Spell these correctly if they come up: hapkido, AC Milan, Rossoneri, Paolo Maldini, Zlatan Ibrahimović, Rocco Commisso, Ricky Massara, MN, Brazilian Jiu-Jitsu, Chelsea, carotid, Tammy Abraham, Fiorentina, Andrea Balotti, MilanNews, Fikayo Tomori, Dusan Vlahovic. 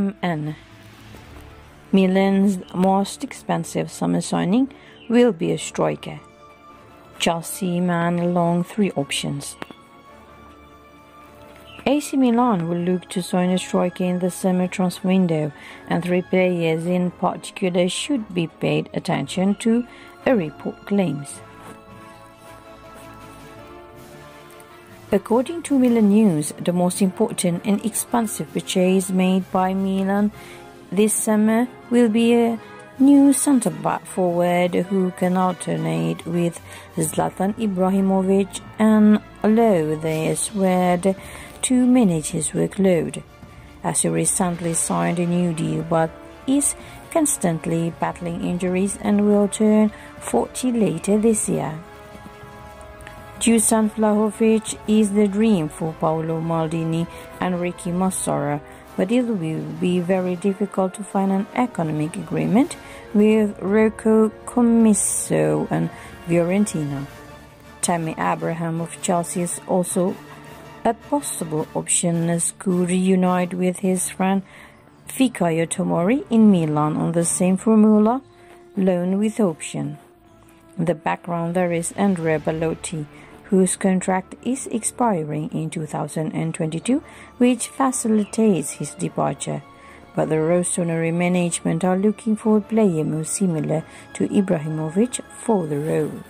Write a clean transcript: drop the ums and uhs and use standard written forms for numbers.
MN. Milan's most expensive summer signing will be a striker. Chelsea man along three options. AC Milan will look to sign a striker in the summer transfer window, and three players in particular should be paid attention to, a report claims. According to Milan News, the most important and expensive purchase made by Milan this summer will be a new centre-back forward who can alternate with Zlatan Ibrahimović and allow their squad to manage his workload, as he recently signed a new deal but is constantly battling injuries and will turn 40 later this year. Dusan Vlahovic is the dream for Paolo Maldini and Ricky Massara, but it will be very difficult to find an economic agreement with Rocco Commisso and Fiorentina. Tammy Abraham of Chelsea is also a possible option, as could reunite with his friend Fikayo Tomori in Milan on the same formula, loan with option. In the background there is Andrea Balotti, whose contract is expiring in 2022, which facilitates his departure, but the Rossoneri management are looking for a player more similar to Ibrahimovic for the role.